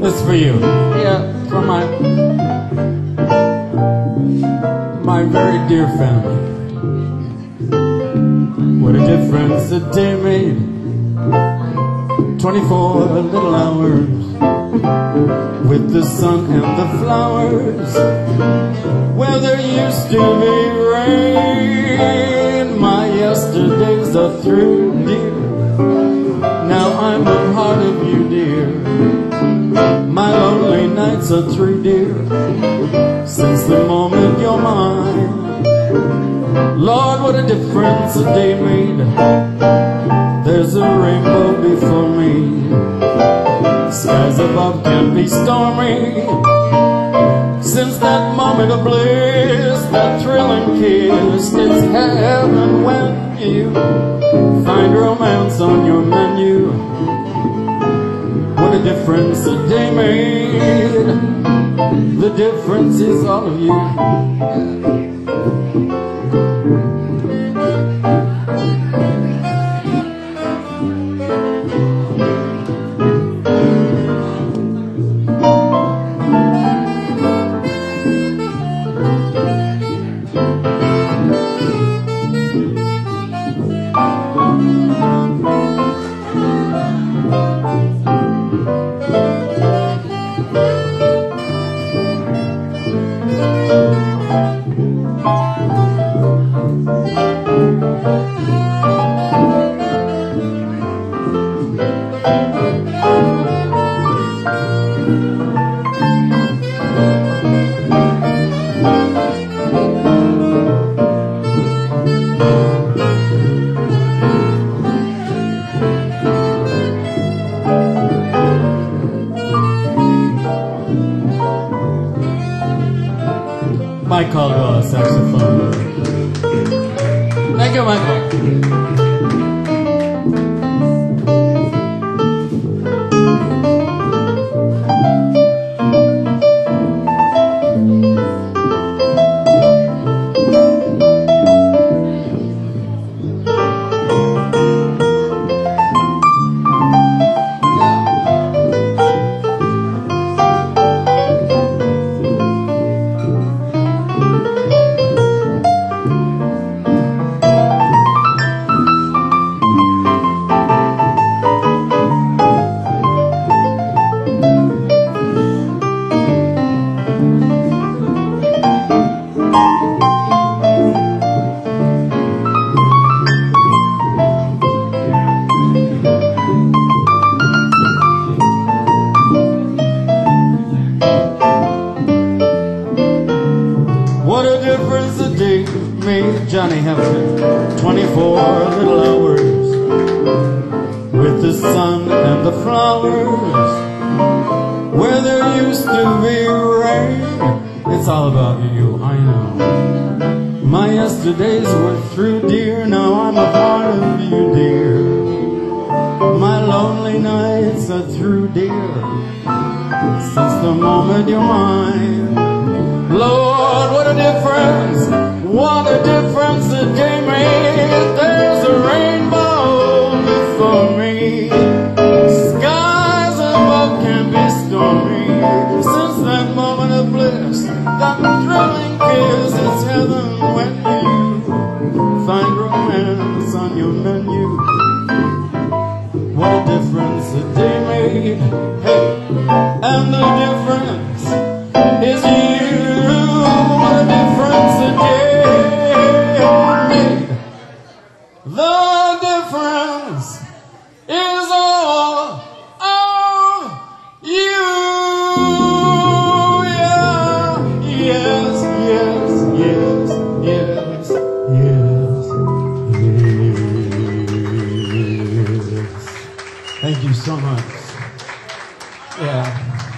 This is for you. Yeah, for my very dear family. What a difference a day made. 24 little hours with the sun and the flowers, where there used to be rain. My yesterdays are through, dear. Now I'm a part of you, dear. My lonely nights are through, dear, since the moment you're mine. Lord, what a difference a day made. There's a rainbow before me. Skies above can be stormy, since that moment of bliss, that thrilling kiss. It's heaven when you find romance on your menu. What a difference a day made. The difference is all of you. Mike Caldwell, saxophone. Thank you, Michael. Johnny Hampton, 24 little hours with the sun and the flowers, where there used to be rain. It's all about you, I know. My yesterdays were through, dear. Now I'm a part of you, dear. My lonely nights are through, dear, since the moment you're mine. Lord, what a difference! What a difference a day made. There's a rainbow before me. Skies above can be stormy, since that moment of bliss, that thrilling kiss. It's heaven when you find romance on your menu. What a difference a day made. Hey, and the difference is you. What a difference a day. The difference is all of you. Yeah. Yes, yes, yes, yes, yes, yes. Thank you so much. Yeah.